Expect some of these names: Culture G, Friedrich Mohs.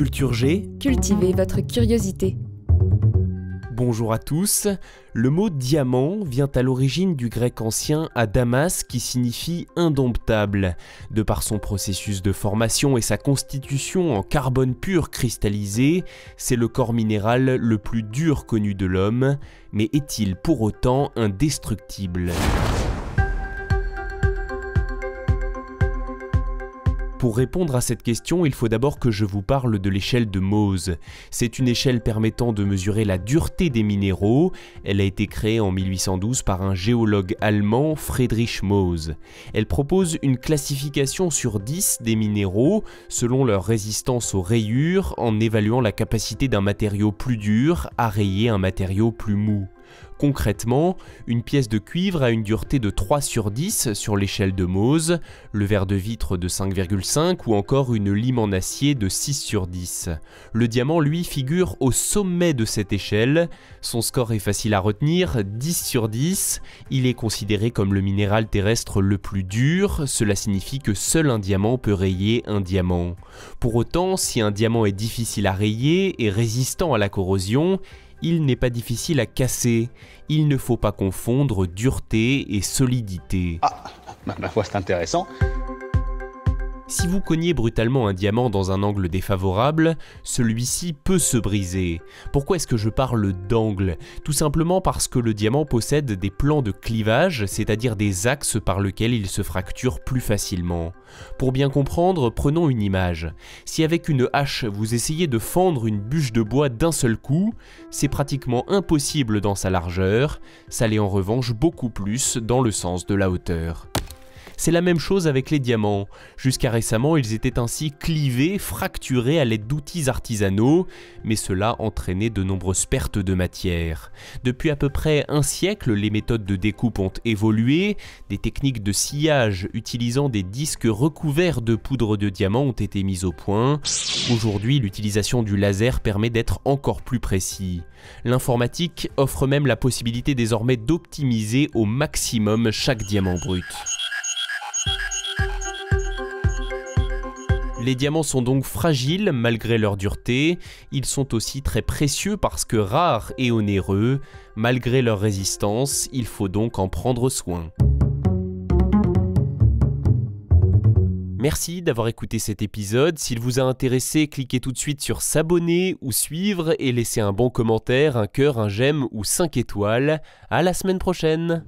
Culture G. Cultivez votre curiosité. Bonjour à tous. Le mot « diamant » vient à l'origine du grec ancien « adamas » qui signifie « indomptable ». De par son processus de formation et sa constitution en carbone pur cristallisé, c'est le corps minéral le plus dur connu de l'homme, mais est-il pour autant indestructible ? Pour répondre à cette question, il faut d'abord que je vous parle de l'échelle de Mohs. C'est une échelle permettant de mesurer la dureté des minéraux. Elle a été créée en 1812 par un géologue allemand, Friedrich Mohs. Elle propose une classification sur 10 des minéraux selon leur résistance aux rayures en évaluant la capacité d'un matériau plus dur à rayer un matériau plus mou. Concrètement, une pièce de cuivre a une dureté de 3 sur 10 sur l'échelle de Mohs, le verre de vitre de 5,5 ou encore une lime en acier de 6 sur 10. Le diamant, lui, figure au sommet de cette échelle. Son score est facile à retenir, 10 sur 10. Il est considéré comme le minéral terrestre le plus dur. Cela signifie que seul un diamant peut rayer un diamant. Pour autant, si un diamant est difficile à rayer et résistant à la corrosion, il n'est pas difficile à casser. Il ne faut pas confondre dureté et solidité. Ah, ma foi, c'est intéressant. Si vous cognez brutalement un diamant dans un angle défavorable, celui-ci peut se briser. Pourquoi est-ce que je parle d'angle? Tout simplement parce que le diamant possède des plans de clivage, c'est-à-dire des axes par lesquels il se fracture plus facilement. Pour bien comprendre, prenons une image. Si avec une hache vous essayez de fendre une bûche de bois d'un seul coup, c'est pratiquement impossible dans sa largeur, ça l'est en revanche beaucoup plus dans le sens de la hauteur. C'est la même chose avec les diamants. Jusqu'à récemment, ils étaient ainsi clivés, fracturés à l'aide d'outils artisanaux, mais cela entraînait de nombreuses pertes de matière. Depuis à peu près un siècle, les méthodes de découpe ont évolué, des techniques de sciage utilisant des disques recouverts de poudre de diamant ont été mises au point. Aujourd'hui, l'utilisation du laser permet d'être encore plus précis. L'informatique offre même la possibilité désormais d'optimiser au maximum chaque diamant brut. Les diamants sont donc fragiles malgré leur dureté, ils sont aussi très précieux parce que rares et onéreux, malgré leur résistance, il faut donc en prendre soin. Merci d'avoir écouté cet épisode, s'il vous a intéressé, cliquez tout de suite sur s'abonner ou suivre et laissez un bon commentaire, un cœur, un j'aime ou 5 étoiles. À la semaine prochaine!